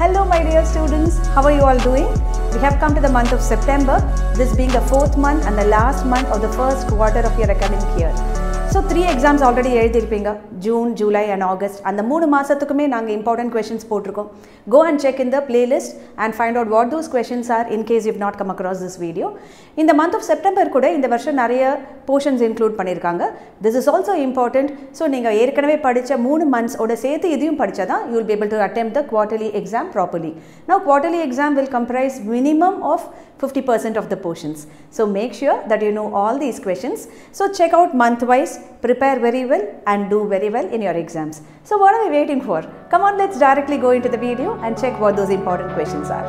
Hello my dear students, how are you all doing? We have come to the month of September, this being the fourth month and the last month of the first quarter of your academic year. So 3 exams already எழுதிருப்பீங்க, June, July and August. அந்த 3 மாசத்துக்குமே நாங்க important questions போட்டுருக்கோம். Go and check in the playlist and find out what those questions are in case you've not come across this video. இந்த month of September கூட இந்த வருஷம் நிறைய portions include பண்ணிருக்காங்க. This is also important. So நீங்க ஏற்கனவே படிச்ச 3 months ஓட சேர்த்து இதையும் படிச்சாதான் you will be able to attempt the quarterly exam properly. Now quarterly exam will comprise minimum of 50% of the portions. So make sure that you know all these questions. So check out month wise, prepare very well and do very well in your exams. So what are we waiting for? Come on, let's directly go into the video and check what those important questions are.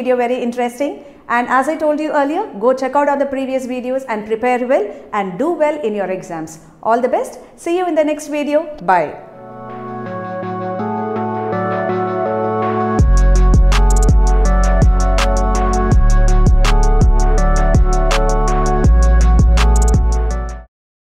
Video very interesting, and as I told you earlier, go check out the previous videos and prepare well and do well in your exams. All the best. See you in the next video. Bye.